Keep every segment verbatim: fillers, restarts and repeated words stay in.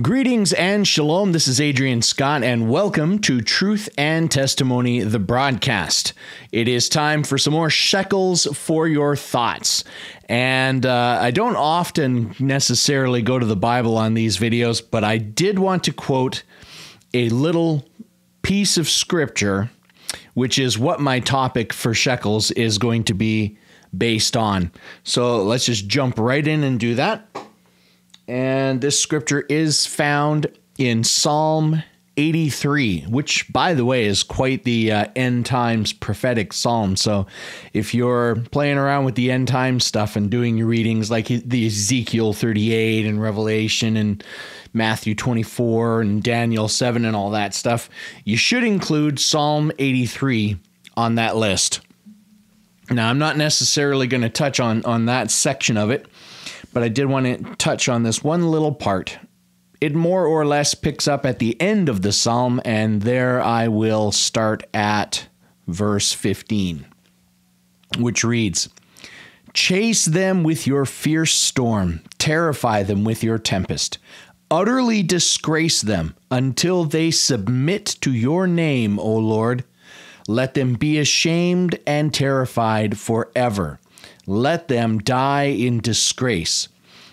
Greetings and shalom. This is Adrian Scott, and welcome to Truth and Testimony, the broadcast. It is time for some more shekels for your thoughts. And uh, I don't often necessarily go to the Bible on these videos, but I did want to quote a little piece of scripture, which is what my topic for shekels is going to be based on. So let's just jump right in and do that. And this scripture is found in Psalm eighty-three, which, by the way, is quite the uh, end times prophetic psalm. So if you're playing around with the end time stuff and doing your readings like the Ezekiel thirty-eight and Revelation and Matthew twenty-four and Daniel seven and all that stuff, you should include Psalm eighty-three on that list. Now, I'm not necessarily going to touch on, on that section of it, but I did want to touch on this one little part. It more or less picks up at the end of the psalm, and there I will start at verse fifteen, which reads, "Chase them with your fierce storm, terrify them with your tempest, utterly disgrace them until they submit to your name, O Lord. Let them be ashamed and terrified forever. Let them die in disgrace.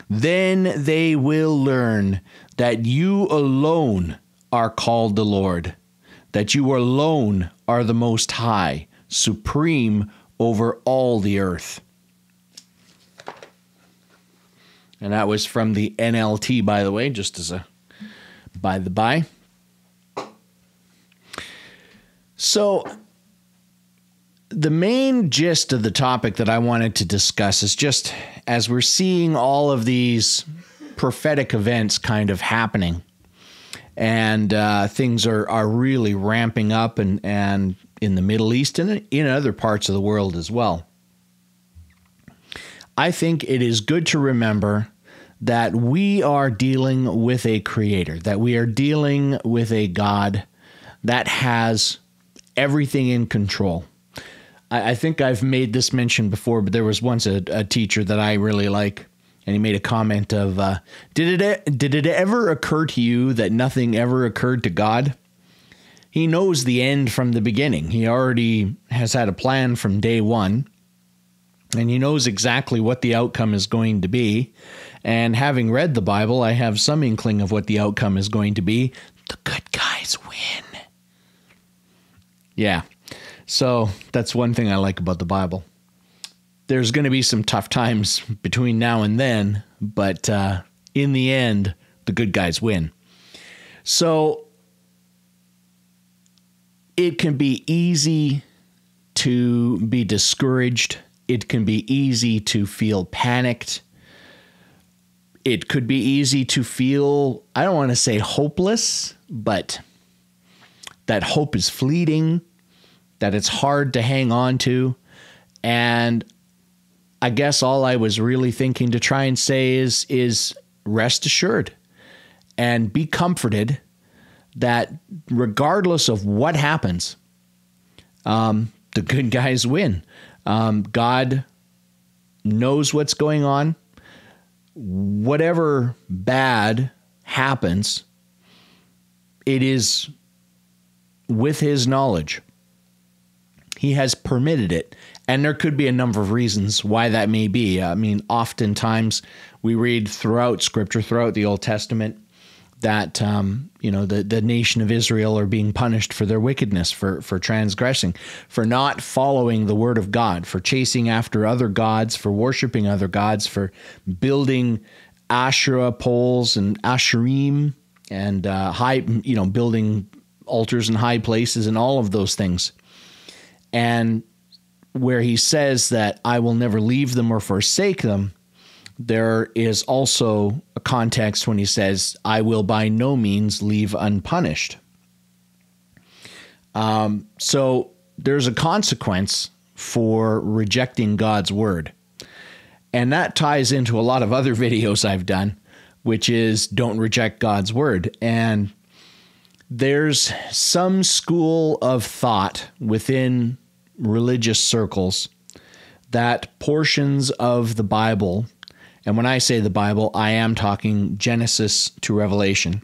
Then they will learn that you alone are called the Lord, that you alone are the Most High, supreme over all the earth." And that was from the N L T, by the way, just as a by the by. So the main gist of the topic that I wanted to discuss is just as we're seeing all of these prophetic events kind of happening, and uh, things are, are really ramping up and, and in the Middle East and in other parts of the world as well, I think it is good to remember that we are dealing with a creator, that we are dealing with a God that has everything in control. I think I've made this mention before, but there was once a, a teacher that I really like, and he made a comment of, uh, did it did it ever occur to you that nothing ever occurred to God? He knows the end from the beginning. He already has had a plan from day one, and he knows exactly what the outcome is going to be. And having read the Bible, I have some inkling of what the outcome is going to be. The good guys win. Yeah. So that's one thing I like about the Bible. There's going to be some tough times between now and then, but uh, in the end, the good guys win. So it can be easy to be discouraged. It can be easy to feel panicked. It could be easy to feel, I don't want to say hopeless, but that hope is fleeting, that it's hard to hang on to. And I guess all I was really thinking to try and say is, is rest assured and be comforted that regardless of what happens, um, the good guys win. Um, God knows what's going on. Whatever bad happens, it is with his knowledge. He has permitted it, and there could be a number of reasons why that may be. I mean, oftentimes we read throughout Scripture, throughout the Old Testament, that um, you know the, the nation of Israel are being punished for their wickedness, for, for transgressing, for not following the Word of God, for chasing after other gods, for worshiping other gods, for building Asherah poles and Asherim, and uh, high, you know, building altars in high places and all of those things. And where he says that I will never leave them or forsake them, there is also a context when he says, I will by no means leave unpunished. Um, so there's a consequence for rejecting God's word. And that ties into a lot of other videos I've done, which is don't reject God's word. And there's some school of thought within religious circles that portions of the Bible And when I say the Bible, I am talking Genesis to Revelation,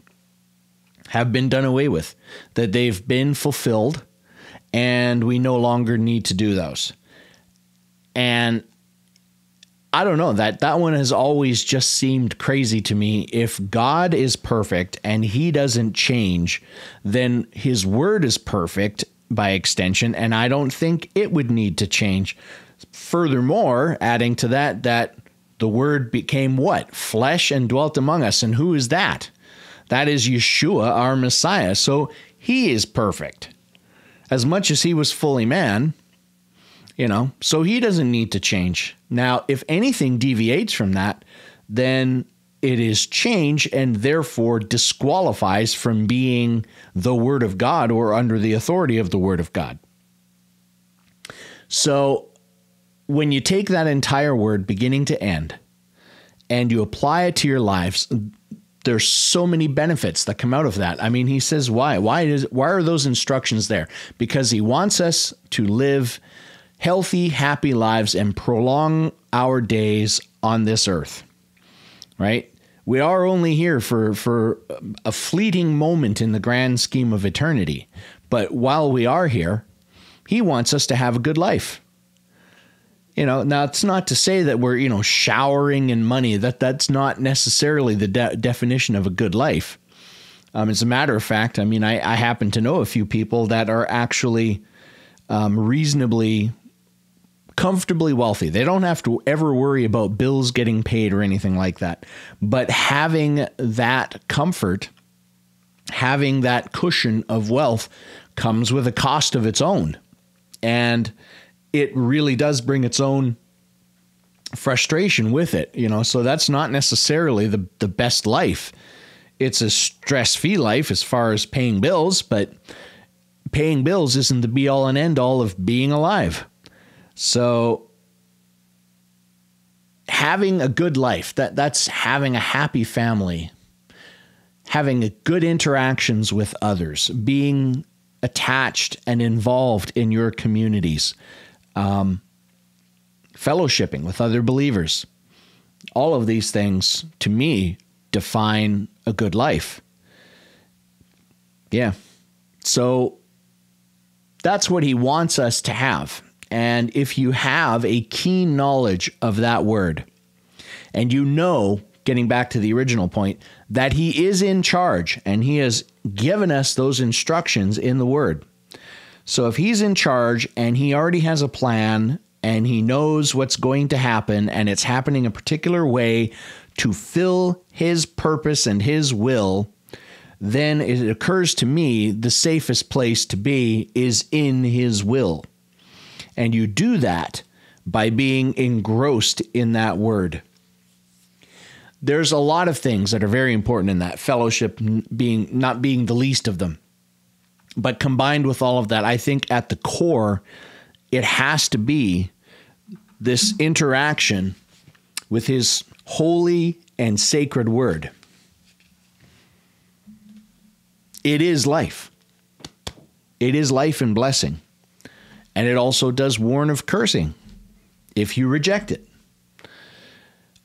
have been done away with, that they've been fulfilled, and we no longer need to do those. And I don't know, that that one has always just seemed crazy to me. If God is perfect and he doesn't change, then his word is perfect by extension, and I don't think it would need to change. Furthermore, adding to that, that the word became what? Flesh and dwelt among us. And who is that? That is Yeshua, our Messiah. So he is perfect. As much as he was fully man, you know, so he doesn't need to change. Now, if anything deviates from that, then it is change and therefore disqualifies from being the Word of God or under the authority of the Word of God. So when you take that entire word beginning to end and you apply it to your lives, there's so many benefits that come out of that. I mean, he says, why? Why is, why are those instructions there? Because he wants us to live healthy, happy lives and prolong our days on this earth, right? We are only here for, for a fleeting moment in the grand scheme of eternity. But while we are here, he wants us to have a good life. You know, now it's not to say that we're, you know, showering in money. That that's not necessarily the de- definition of a good life. Um, as a matter of fact, I mean, I, I happen to know a few people that are actually um, reasonably comfortably wealthy. They don't have to ever worry about bills getting paid or anything like that. But having that comfort, having that cushion of wealth comes with a cost of its own. And it really does bring its own frustration with it, you know, so that's not necessarily the, the best life. It's a stress-free life as far as paying bills, but paying bills isn't the be-all and end-all of being alive. So having a good life, that, that's having a happy family, having a good interactions with others, being attached and involved in your communities, um, fellowshipping with other believers. All of these things, to me, define a good life. Yeah. So that's what he wants us to have. And if you have a keen knowledge of that word, and you know, getting back to the original point, that he is in charge and he has given us those instructions in the word. So if he's in charge and he already has a plan and he knows what's going to happen and it's happening a particular way to fill his purpose and his will, then it occurs to me the safest place to be is in his will. And you do that by being engrossed in that word. There's a lot of things that are very important in that, fellowship being not being the least of them. But combined with all of that, I think at the core, it has to be this interaction with his holy and sacred word. It is life. It is life and blessing. And it also does warn of cursing if you reject it.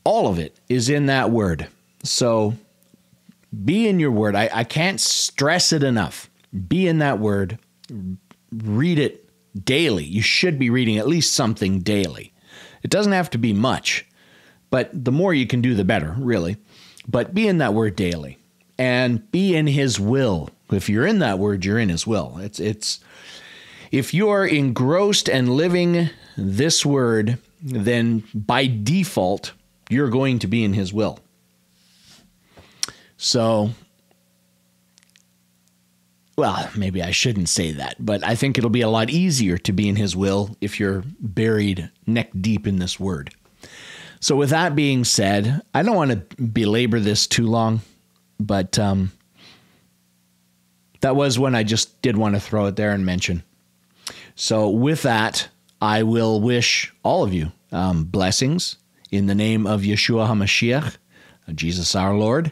All of it is in that word. So be in your word. I, I can't stress it enough. Be in that word. Read it daily. You should be reading at least something daily. It doesn't have to be much, but the more you can do, the better, really. But be in that word daily and be in his will. If you're in that word, you're in his will. It's, it's, If you are engrossed and living this word, then by default, you're going to be in his will. So, well, maybe I shouldn't say that, but I think it'll be a lot easier to be in his will if you're buried neck deep in this word. So with that being said, I don't want to belabor this too long, but um, that was one I just did want to throw it there and mention. So with that, I will wish all of you um, blessings in the name of Yeshua HaMashiach, Jesus our Lord.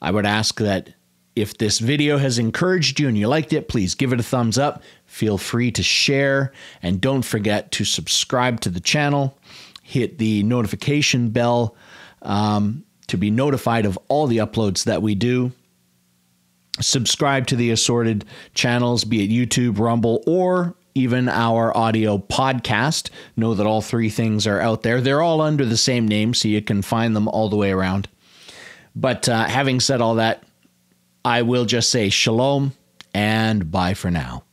I would ask that if this video has encouraged you and you liked it, please give it a thumbs up. Feel free to share and don't forget to subscribe to the channel. hit the notification bell um, to be notified of all the uploads that we do. Subscribe to the assorted channels, be it YouTube, Rumble, or even our audio podcast. Know that all three things are out there. They're all under the same name, so you can find them all the way around. But uh, having said all that, I will just say shalom and bye for now.